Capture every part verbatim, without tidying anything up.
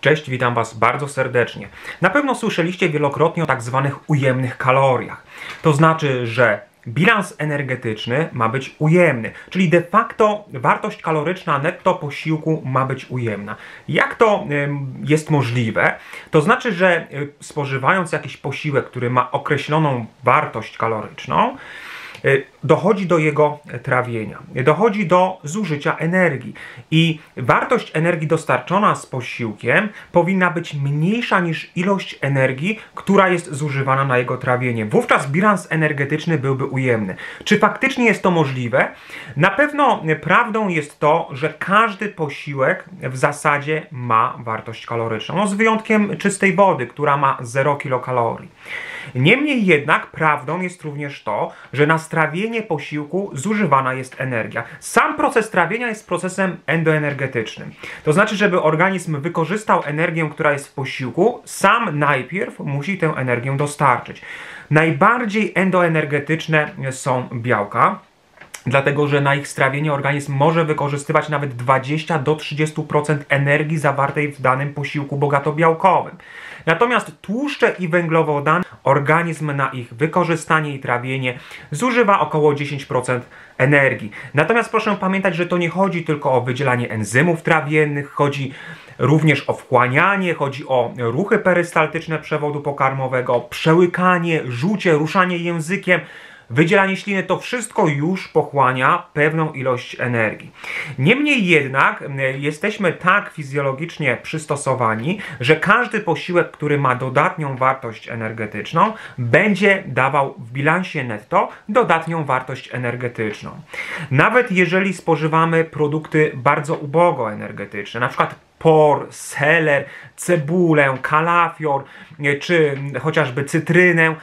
Cześć, witam Was bardzo serdecznie. Na pewno słyszeliście wielokrotnie o tak zwanych ujemnych kaloriach. To znaczy, że bilans energetyczny ma być ujemny, czyli de facto wartość kaloryczna netto posiłku ma być ujemna. Jak to jest możliwe? To znaczy, że spożywając jakiś posiłek, który ma określoną wartość kaloryczną, dochodzi do jego trawienia, dochodzi do zużycia energii i wartość energii dostarczona z posiłkiem powinna być mniejsza niż ilość energii, która jest zużywana na jego trawienie. Wówczas bilans energetyczny byłby ujemny. Czy faktycznie jest to możliwe? Na pewno prawdą jest to, że każdy posiłek w zasadzie ma wartość kaloryczną, no z wyjątkiem czystej wody, która ma zero kilokalorii. Niemniej jednak prawdą jest również to, że na strawienie posiłku zużywana jest energia. Sam proces trawienia jest procesem endoenergetycznym. To znaczy, żeby organizm wykorzystał energię, która jest w posiłku, sam najpierw musi tę energię dostarczyć. Najbardziej endoenergetyczne są białka, dlatego że na ich strawienie organizm może wykorzystywać nawet dwadzieścia do trzydziestu procent energii zawartej w danym posiłku bogatobiałkowym. Natomiast tłuszcze i węglowodany organizm na ich wykorzystanie i trawienie zużywa około dziesięć procent energii. Natomiast proszę pamiętać, że to nie chodzi tylko o wydzielanie enzymów trawiennych, chodzi również o wchłanianie, chodzi o ruchy perystaltyczne przewodu pokarmowego, przełykanie, żucie, ruszanie językiem, wydzielanie śliny, to wszystko już pochłania pewną ilość energii. Niemniej jednak jesteśmy tak fizjologicznie przystosowani, że każdy posiłek, który ma dodatnią wartość energetyczną, będzie dawał w bilansie netto dodatnią wartość energetyczną. Nawet jeżeli spożywamy produkty bardzo ubogo energetyczne, na przykład por, seler, cebulę, kalafior czy chociażby cytrynę,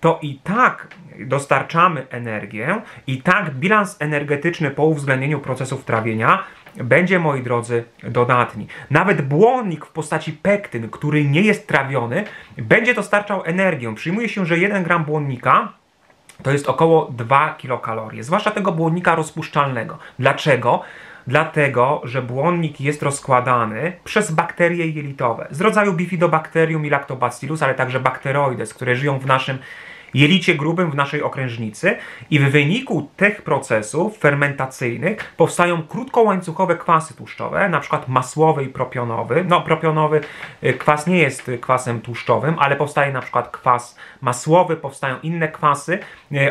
to i tak dostarczamy energię i tak bilans energetyczny po uwzględnieniu procesów trawienia będzie, moi drodzy, dodatni. Nawet błonnik w postaci pektyn, który nie jest trawiony, będzie dostarczał energię. Przyjmuje się, że jeden gram błonnika to jest około dwa kilokalorie, zwłaszcza tego błonnika rozpuszczalnego. Dlaczego? Dlatego, że błonnik jest rozkładany przez bakterie jelitowe z rodzaju Bifidobacterium i Lactobacillus, ale także Bacteroides, które żyją w naszym jelicie grubym, w naszej okrężnicy, i w wyniku tych procesów fermentacyjnych powstają krótkołańcuchowe kwasy tłuszczowe, np. masłowy i propionowy. No, propionowy kwas nie jest kwasem tłuszczowym, ale powstaje np. kwas masłowy, powstają inne kwasy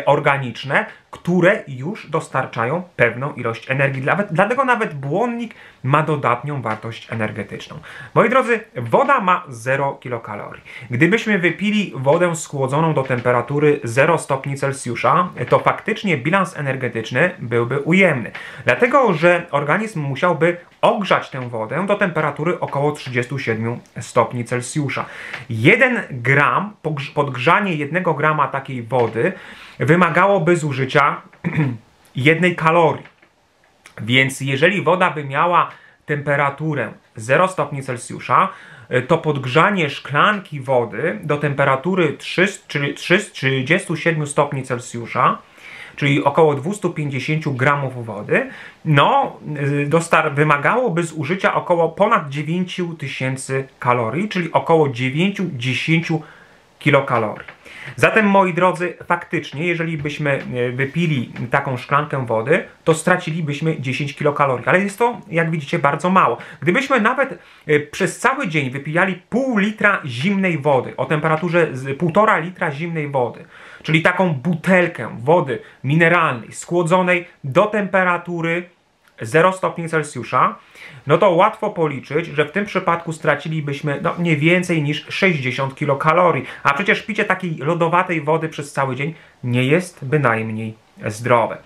organiczne, które już dostarczają pewną ilość energii. Dlatego nawet błonnik ma dodatnią wartość energetyczną. Moi drodzy, woda ma zero kilokalorii. Gdybyśmy wypili wodę schłodzoną do temperatury zero stopni Celsjusza, to faktycznie bilans energetyczny byłby ujemny. Dlatego, że organizm musiałby ogrzać tę wodę do temperatury około trzydziestu siedmiu stopni Celsjusza. jeden gram, podgrzanie jednego grama takiej wody wymagałoby zużycia jednej kalorii. Więc jeżeli woda by miała temperaturę zero stopni Celsjusza, to podgrzanie szklanki wody do temperatury trzydziestu siedmiu stopni Celsjusza, czyli około dwustu pięćdziesięciu gramów wody, no, dostar wymagałoby zużycia około ponad dziewięciu tysięcy kalorii, czyli około dziewięciu do dziesięciu kilokalorii. Zatem, moi drodzy, faktycznie, jeżeli byśmy wypili taką szklankę wody, to stracilibyśmy dziesięć kilokalorii, ale jest to, jak widzicie, bardzo mało. Gdybyśmy nawet przez cały dzień wypijali pół litra zimnej wody, o temperaturze półtora litra zimnej wody, czyli taką butelkę wody mineralnej, schłodzonej do temperatury zero stopni Celsjusza, no to łatwo policzyć, że w tym przypadku stracilibyśmy no, nie więcej niż sześćdziesiąt kilokalorii, a przecież picie takiej lodowatej wody przez cały dzień nie jest bynajmniej zdrowe.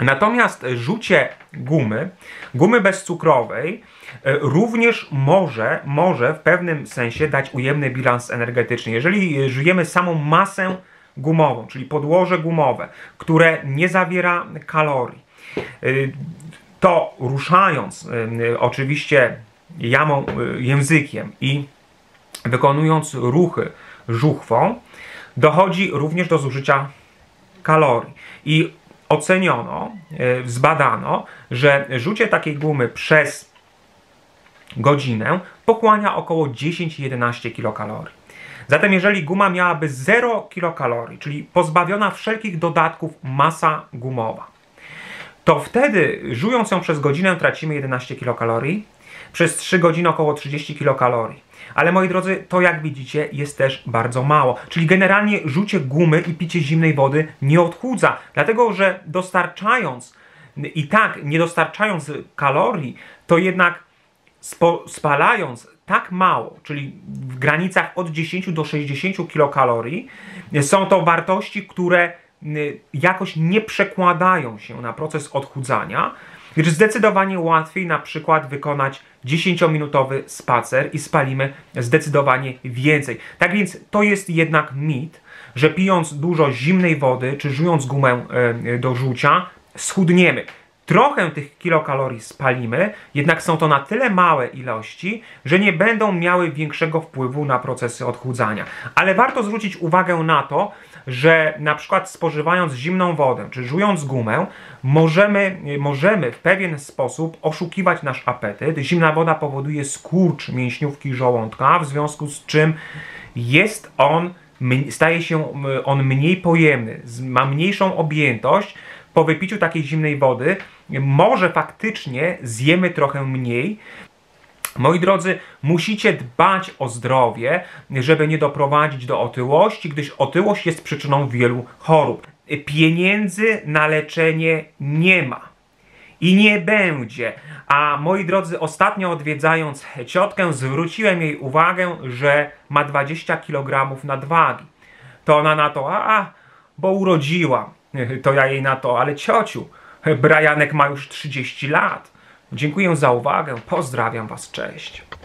Natomiast żucie gumy, gumy bezcukrowej, również może, może w pewnym sensie dać ujemny bilans energetyczny. Jeżeli żyjemy samą masę gumową, czyli podłoże gumowe, które nie zawiera kalorii, to ruszając y, oczywiście jamą y, językiem i wykonując ruchy żuchwą, dochodzi również do zużycia kalorii. I oceniono, y, zbadano, że żucie takiej gumy przez godzinę pochłania około dziesięć do jedenastu kilokalorii. Zatem jeżeli guma miałaby zero kilokalorii, czyli pozbawiona wszelkich dodatków masa gumowa, to wtedy żując ją przez godzinę tracimy jedenaście kilokalorii, przez trzy godziny około trzydzieści kilokalorii. Ale moi drodzy, to jak widzicie jest też bardzo mało. Czyli generalnie żucie gumy i picie zimnej wody nie odchudza, dlatego że dostarczając i tak nie dostarczając kalorii, to jednak spalając tak mało, czyli w granicach od dziesięciu do sześćdziesięciu kilokalorii, są to wartości, które jakoś nie przekładają się na proces odchudzania, gdyż zdecydowanie łatwiej na przykład wykonać dziesięciominutowy spacer i spalimy zdecydowanie więcej. Tak więc to jest jednak mit, że pijąc dużo zimnej wody czy żując gumę do żucia schudniemy. Trochę tych kilokalorii spalimy, jednak są to na tyle małe ilości, że nie będą miały większego wpływu na procesy odchudzania. Ale warto zwrócić uwagę na to, że na przykład spożywając zimną wodę czy żując gumę, możemy, możemy w pewien sposób oszukiwać nasz apetyt. Zimna woda powoduje skurcz mięśniówki żołądka, w związku z czym jest on, staje się on mniej pojemny, ma mniejszą objętość. Po wypiciu takiej zimnej wody może faktycznie zjemy trochę mniej. Moi drodzy, musicie dbać o zdrowie, żeby nie doprowadzić do otyłości, gdyż otyłość jest przyczyną wielu chorób. Pieniędzy na leczenie nie ma i nie będzie. A moi drodzy, ostatnio odwiedzając ciotkę, zwróciłem jej uwagę, że ma dwadzieścia kilogramów nadwagi. To ona na to, a, a bo urodziłam. To ja jej na to, ale ciociu, Brajanek ma już trzydzieści lat. Dziękuję za uwagę, pozdrawiam was, cześć.